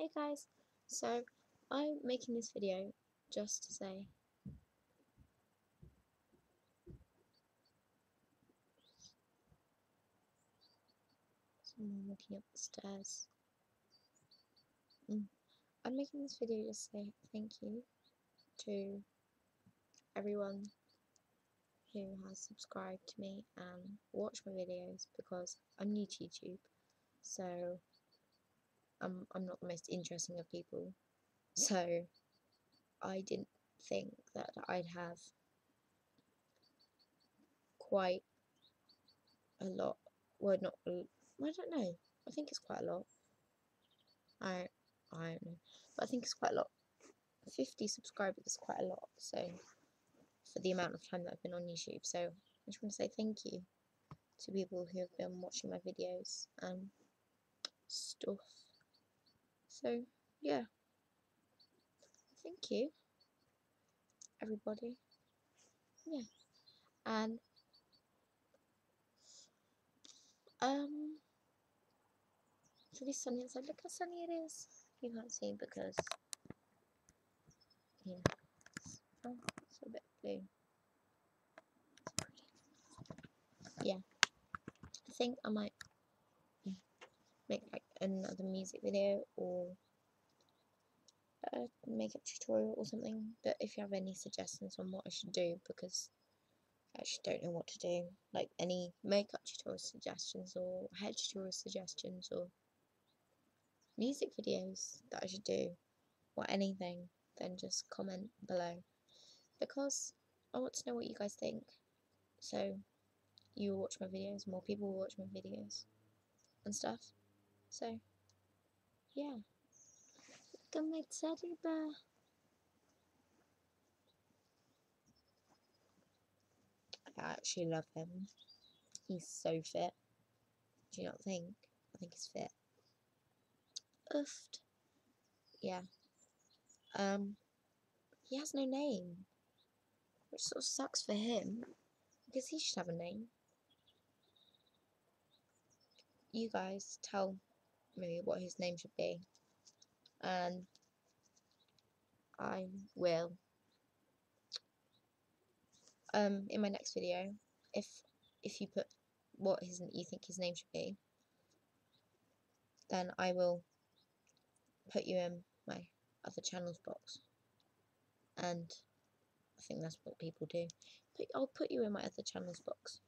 Hey guys, so I'm making this video just to say someone walking up the stairs. I'm making this video just to say thank you to everyone who has subscribed to me and watched my videos, because I'm new to YouTube, so I'm not the most interesting of people, so I didn't think that I'd have quite a lot, well, not, I don't know, I think it's quite a lot, I don't know, but I think it's quite a lot. 50 subscribers is quite a lot, so, for the amount of time that I've been on YouTube, so I just want to say thank you to people who have been watching my videos and stuff. So, yeah, thank you, everybody. Yeah, and it's really sunny outside. Look how sunny it is. You can't see because, yeah, oh, it's a bit blue. Yeah, I think I might make like another music video or make a tutorial or something, but if you have any suggestions on what I should do, because I actually don't know what to do, like any makeup tutorial suggestions or hair tutorial suggestions or music videos that I should do or anything, then just comment below, because I want to know what you guys think, so you will watch my videos, more people will watch my videos and stuff. So, yeah, look at my teddy bear. I actually love him. He's so fit. Do you not think? I think he's fit. Oofed. Yeah. He has no name, which sort of sucks for him, because he should have a name. You guys tell me what his name should be, and I will in my next video, if you put what you think his name should be, then I will put you in my other channels box, and I think that's what people do, but I'll put you in my other channels box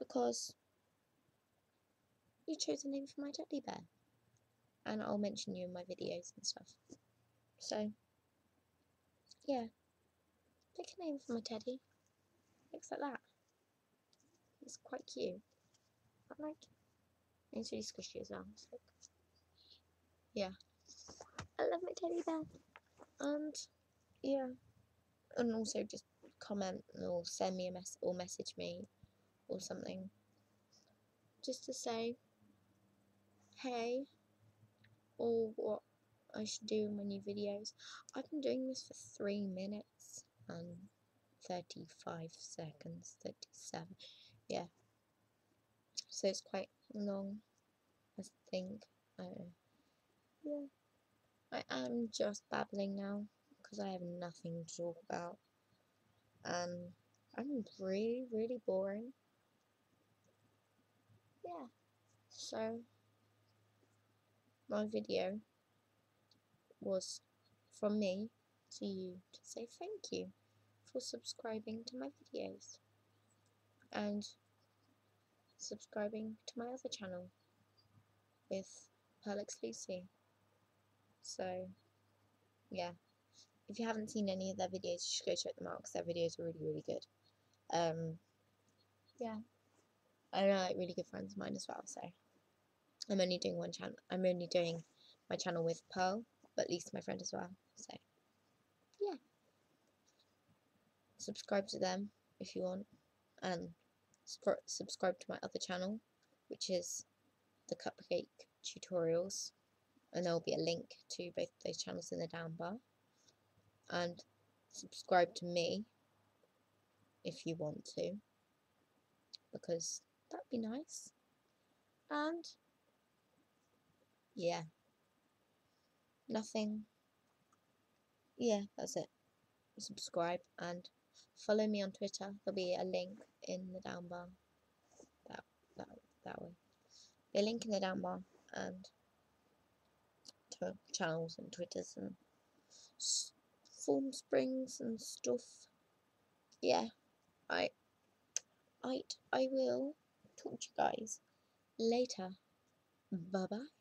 because you chose a name for my teddy bear, and I'll mention you in my videos and stuff. So, yeah, pick a name for my teddy. Looks like that. It's quite cute. I like it. And it's really squishy as well. So, yeah, I love my teddy bear. And yeah, and also just comment or send me a message or message me or something, just to say hey, or what I should do in my new videos. I've been doing this for 3 minutes and 35 seconds, 37, yeah, so it's quite long, I think. Yeah, I am just babbling now because I have nothing to talk about, and I'm really boring. Yeah, so my video was from me to you to say thank you for subscribing to my videos and subscribing to my other channel with PearlX Lucy. So yeah, if you haven't seen any of their videos, you should go check them out because their videos are really good. Yeah, I know, like, really good friends of mine as well, so I'm only doing one channel. I'm only doing my channel with Pearl, but at least my friend as well, so yeah, subscribe to them if you want, and subscribe to my other channel, which is the Cupcake Tutorials, and there'll be a link to both those channels in the down bar, and subscribe to me if you want to, because that'd be nice. And yeah, nothing. Yeah, that's it. Subscribe and follow me on Twitter. There'll be a link in the down bar. That way. Be a link in the down bar and to channels and Twitters and Formsprings and stuff. Yeah, I will talk to you guys later. Bye bye.